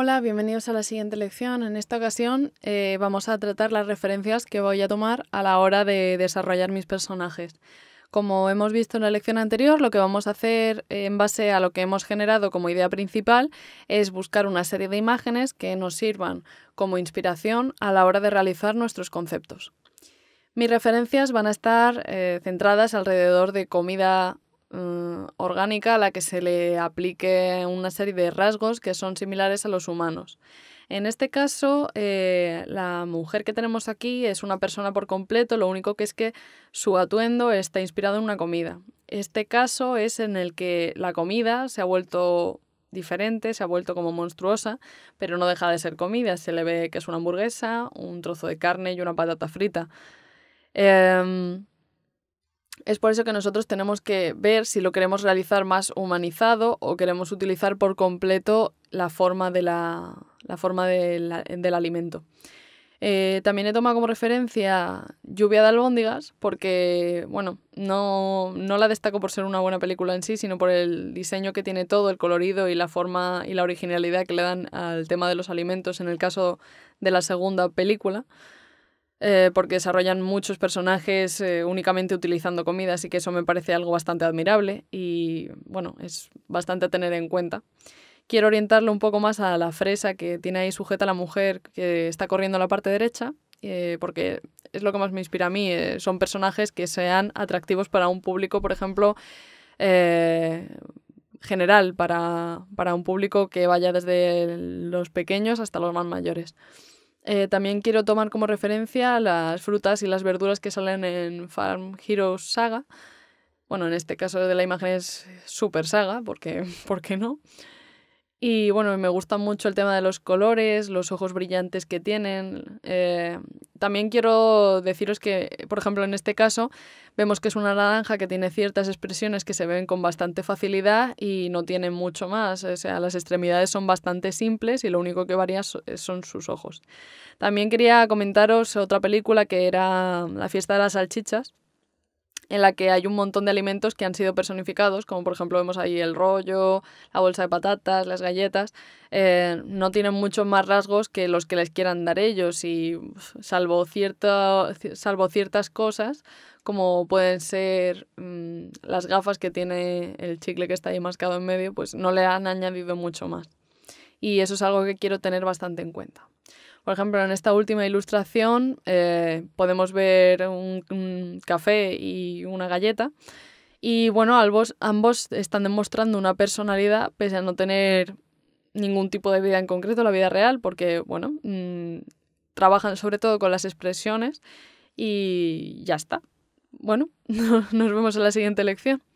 Hola, bienvenidos a la siguiente lección. En esta ocasión vamos a tratar las referencias que voy a tomar a la hora de desarrollar mis personajes. Como hemos visto en la lección anterior, lo que vamos a hacer en base a lo que hemos generado como idea principal es buscar una serie de imágenes que nos sirvan como inspiración a la hora de realizar nuestros conceptos. Mis referencias van a estar centradas alrededor de comida orgánica a la que se le aplique una serie de rasgos que son similares a los humanos. En este caso, la mujer que tenemos aquí es una persona por completo, lo único que es que su atuendo está inspirado en una comida. Este caso es en el que la comida se ha vuelto diferente, se ha vuelto como monstruosa, pero no deja de ser comida. Se le ve que es una hamburguesa, un trozo de carne y una patata frita. Es por eso que nosotros tenemos que ver si lo queremos realizar más humanizado o queremos utilizar por completo la forma de del alimento. También he tomado como referencia Lluvia de albóndigas porque, bueno, no la destaco por ser una buena película en sí, sino por el diseño que tiene todo, el colorido y la forma y la originalidad que le dan al tema de los alimentos en el caso de la segunda película. Porque desarrollan muchos personajes únicamente utilizando comida, así que eso me parece algo bastante admirable y, bueno, es bastante a tener en cuenta. Quiero orientarlo un poco más a la fresa que tiene ahí sujeta la mujer que está corriendo a la parte derecha, porque es lo que más me inspira a mí. Son personajes que sean atractivos para un público, por ejemplo, general, para un público que vaya desde los pequeños hasta los más mayores. También quiero tomar como referencia las frutas y las verduras que salen en Farm Heroes Saga. Bueno, en este caso de la imagen es Super Saga, porque ¿por qué no? Y bueno, me gusta mucho el tema de los colores, los ojos brillantes que tienen. También quiero deciros que, por ejemplo, en este caso vemos que es una naranja que tiene ciertas expresiones que se ven con bastante facilidad y no tiene mucho más. O sea, las extremidades son bastante simples y lo único que varía son sus ojos. También quería comentaros otra película que era La fiesta de las salchichas, en la que hay un montón de alimentos que han sido personificados, como por ejemplo vemos ahí el rollo, la bolsa de patatas, las galletas. No tienen muchos más rasgos que los que les quieran dar ellos, y salvo ciertas cosas, como pueden ser las gafas que tiene el chicle que está ahí mascado en medio, pues no le han añadido mucho más. Y eso es algo que quiero tener bastante en cuenta. Por ejemplo, en esta última ilustración podemos ver un café y una galleta. Y bueno, ambos están demostrando una personalidad pese a no tener ningún tipo de vida en concreto, la vida real, porque bueno, trabajan sobre todo con las expresiones y ya está. Bueno, nos vemos en la siguiente lección.